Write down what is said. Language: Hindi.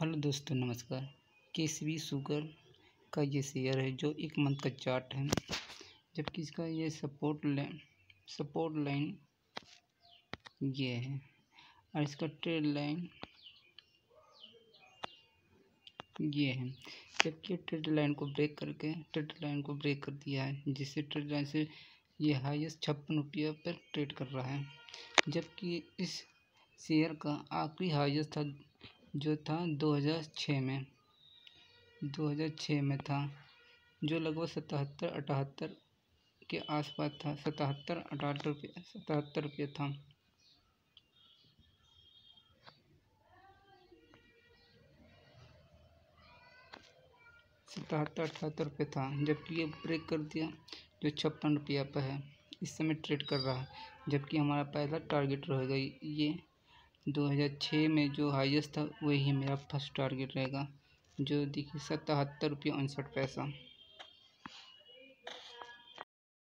हेलो दोस्तों नमस्कार। केसीपी शुगर का ये शेयर है जो एक मंथ का चार्ट है, जबकि इसका ये सपोर्ट लाइन ये है और इसका ट्रेड लाइन ये है, जबकि ट्रेड लाइन को ब्रेक कर दिया है, जिससे ट्रेड लाइन से ये हाईएस्ट 56 रुपये पर ट्रेड कर रहा है, जबकि इस शेयर का आखिरी हाईएस्ट था जो था 2006 में था, जो लगभग 77-78 के आसपास था। 77-78 रुपये था। जबकि ये ब्रेक कर दिया जो 56 रुपये पर है, इस समय ट्रेड कर रहा है, जबकि हमारा पहला टारगेट रहेगा ये 2006 में जो हाईएस्ट था, वही मेरा फर्स्ट टारगेट रहेगा, जो देखिए 77 रुपये 59 पैसा।